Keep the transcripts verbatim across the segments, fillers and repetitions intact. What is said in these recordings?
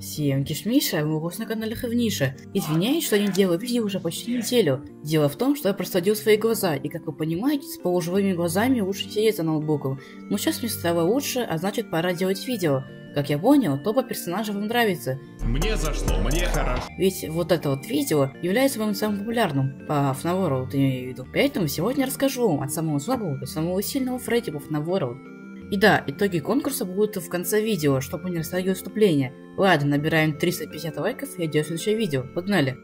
Всем Кишмиша, мы у вас на канале Хэвниша. Извиняюсь, что не делаю видео уже почти неделю. Дело в том, что я просадил свои глаза, и как вы понимаете, с полуживыми глазами лучше сидеть за ноутбуком. Но сейчас мне стало лучше, а значит пора делать видео. Как я понял, то по персонажу вам нравится. Мне зашло, мне хорошо. Ведь вот это вот видео является моим самым популярным по FNaF World, я имею в виду. Поэтому сегодня расскажу вам от самого слабого до самого сильного Фредди по FNaF World. И да, итоги конкурса будут в конце видео, чтобы не растягивать выступление. Ладно, набираем триста пятьдесят лайков и идем в следующее видео. Погнали!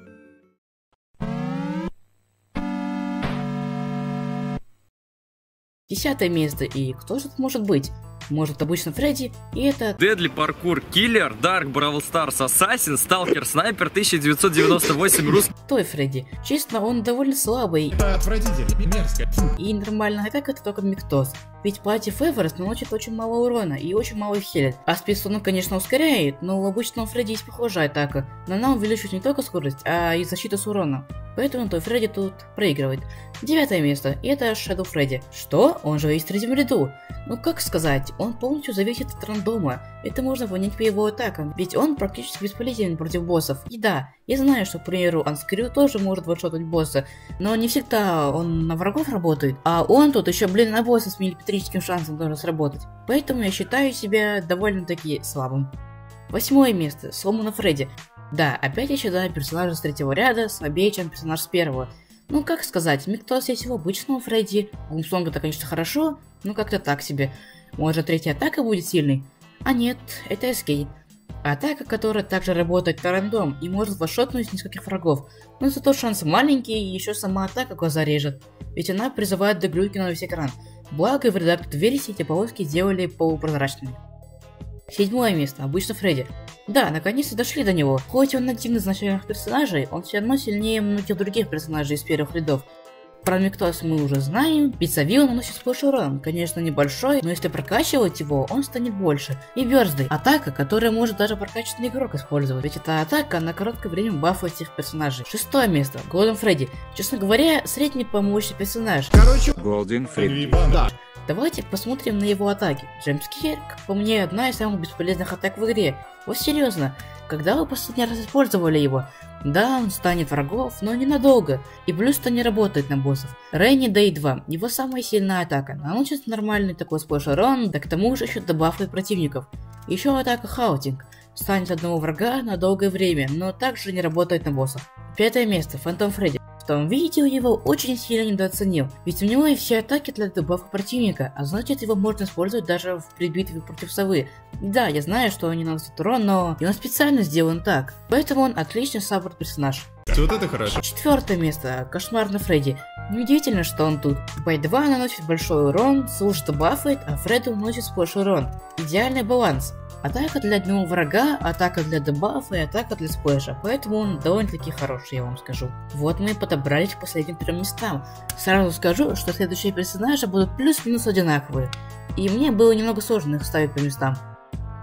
Десятое место, и кто же это может быть? Может, обычно Фредди, и это... Дедли Паркур Киллер, Дарк Бравл Старс Ассасин, Сталкер Снайпер, тысяча девятьсот девяносто восемь, Русский Той Фредди. Честно, он довольно слабый. Это Отвратитель, мерзко. И нормально, как это только миктоз. Ведь платье Феверс наносит очень мало урона и очень мало хилит. А список он, конечно, ускоряет, но у обычного Фредди есть похожая атака. Но она увеличивает не только скорость, а и защиту с урона. Поэтому Той Фредди тут проигрывает. Девятое место, и это Шэдоу Фредди. Что? Он же есть в третьем ряду. Ну как сказать, он полностью зависит от рандома. Это можно понять по его атакам, ведь он практически бесполезен против боссов. И да, я знаю, что, к примеру, Анскрю тоже может ваншотать босса, но не всегда он на врагов работает, а он тут еще, блин, на босса с миллиметрическим шансом должен сработать. Поэтому я считаю себя довольно-таки слабым. Восьмое место, Сломано Фредди. Да, опять я считаю персонажа с третьего ряда слабее, чем персонаж с первого. Ну как сказать, миктос есть в обычном Фредди. Гумсонг это, конечно, хорошо, но как-то так себе. Может, третья атака будет сильной? А нет, это эс кей. Атака, которая также работает на рандом и может вошотнуть нескольких врагов. Но зато шанс маленький, и еще сама атака глаза режет. Ведь она призывает доглюки на весь экран. Благо в редакторе версии эти полоски делали полупрозрачными. Седьмое место, обычно Фредди. Да, наконец-то дошли до него. Хоть он один из начальных персонажей, он все равно сильнее многих других персонажей из первых рядов. Про миктос мы уже знаем, ведь Савил наносит больше урон, конечно небольшой, но если прокачивать его, он станет больше. И Бёрзды, атака, которая может даже прокачанный игрок использовать, ведь эта атака на короткое время бафует всех персонажей. Шестое место, Голден Фредди. Честно говоря, средний по мощи персонаж. Короче, Голден Фредди. Да. Давайте посмотрим на его атаки. Джампскейр, как по мне, одна из самых бесполезных атак в игре. Вот серьезно, когда вы последний раз использовали его? Да, он станет врагов, но ненадолго. И плюс-то не работает на боссов. Рейни Дэй два, его самая сильная атака. Наносит нормальный такой сплэш урон, да к тому же еще добавляет противников. Еще атака Хаутинг. Станет одного врага на долгое время, но также не работает на боссов. Пятое место, Фантом Фредди. В том видео его очень сильно недооценил, ведь у него и все атаки для добавки противника, а значит его можно использовать даже в предбитве против совы. Да, я знаю, что он не наносит урон, но и он специально сделан так, поэтому он отличный саппорт персонаж. Вот это хорошо. Четвертое место, Кошмарный Фредди. Неудивительно, что он тут. Бэй два наносит большой урон, служит бафает, а Фредди наносит сплэш урон. Идеальный баланс. Атака для одного врага, атака для дебафа и атака для сплэша, поэтому он довольно-таки хороший, я вам скажу. Вот мы и подобрались к последним трем местам. Сразу скажу, что следующие персонажи будут плюс-минус одинаковые, и мне было немного сложно их ставить по местам.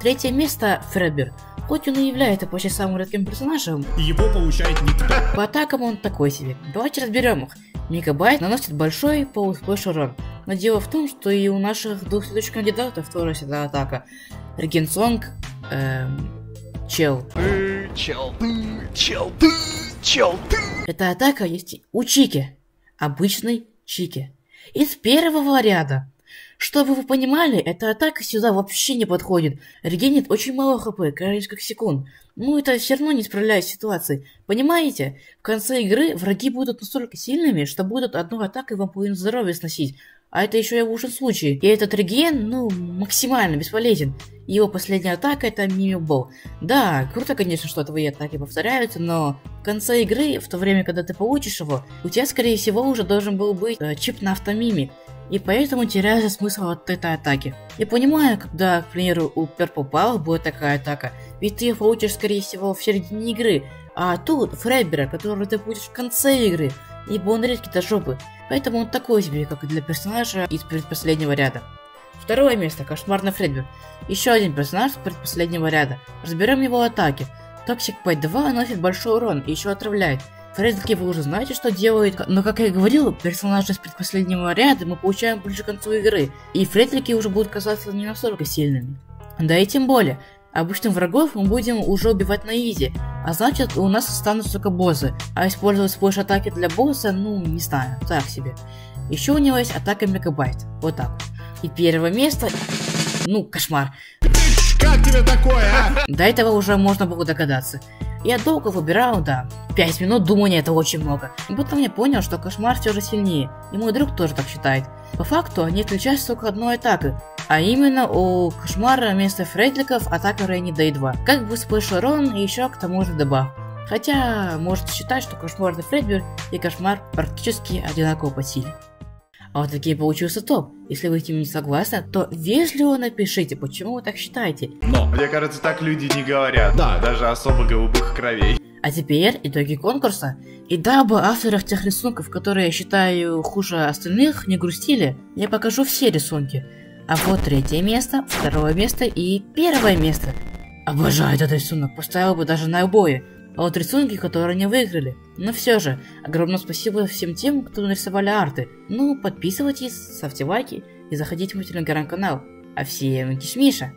Третье место, Фредбир. Хоть он и является почти самым редким персонажем, его получает никто. По атакам он такой себе. Давайте разберем их. Мегабайт наносит большой полусплэш урон. Но дело в том, что и у наших двух следующих кандидатов тоже всегда атака. Регенсонг, эм, чел. Чел, чел, чел. Эта атака есть у Чики. Обычной Чики. Из первого ряда. Чтобы вы понимали, эта атака сюда вообще не подходит. Регенит очень мало хп, кажется, как секунд. Ну это все равно не справляясь с ситуацией. Понимаете? В конце игры враги будут настолько сильными, что будут одной атакой вам половину здоровья сносить. А это еще и в лучшем случае. И этот реген, ну, максимально бесполезен. Его последняя атака это мини-бол. Да, круто, конечно, что твои атаки повторяются, но в конце игры, в то время, когда ты получишь его, у тебя, скорее всего, уже должен был быть э, чип на автомиме. И поэтому теряется смысл от этой атаки. Я понимаю, когда, к примеру, у Purple Power будет такая атака, ведь ты ее получишь, скорее всего, в середине игры. А тут Фредбира, которого ты получишь в конце игры, ибо он редкий до жопы. Поэтому он такой себе, как и для персонажа из предпоследнего ряда. Второе место, Кошмарный Фредбир. Еще один персонаж из предпоследнего ряда. Разберем его атаки. Токсик Пэй два наносит большой урон и еще отравляет. Фредди, вы уже знаете, что делает, но, как я и говорил, персонажа с предпоследнего ряда мы получаем ближе к концу игры, и Фредди уже будут казаться не настолько сильными. Да и тем более, Обычных врагов мы будем уже убивать на изи, а значит у нас останутся только боссы, а использовать сплэш-атаки для босса, ну не знаю, так себе. Еще у него есть атака мегабайт, вот так вот. И первое место, ну кошмар. Как тебе такое, а? До этого уже можно было догадаться. Я долго выбирал, да, пять минут думания это очень много. И потом я понял, что кошмар все же сильнее, и мой друг тоже так считает. По факту они отличаются только одной атакой, а именно у кошмара вместо фредликов атака Рейни Дэй два. Как бы сплэш урон и еще к тому же добав. Хотя, можно считать, что кошмарный Фредбир и кошмар практически одинаково по силе. А вот такие получился топ. Если вы с ним не согласны, то вежливо напишите, почему вы так считаете. Но, мне кажется, так люди не говорят, да, даже особо голубых кровей. А теперь итоги конкурса. И дабы авторов тех рисунков, которые я считаю хуже остальных, не грустили, я покажу все рисунки. А вот третье место, второе место и первое место. Обожаю этот рисунок, поставил бы даже на обои. А вот рисунки, которые не выиграли. Но все же, огромное спасибо всем тем, кто нарисовали арты. Ну, подписывайтесь, ставьте лайки и заходите в мой телеграм-канал. А всем Кишмиша!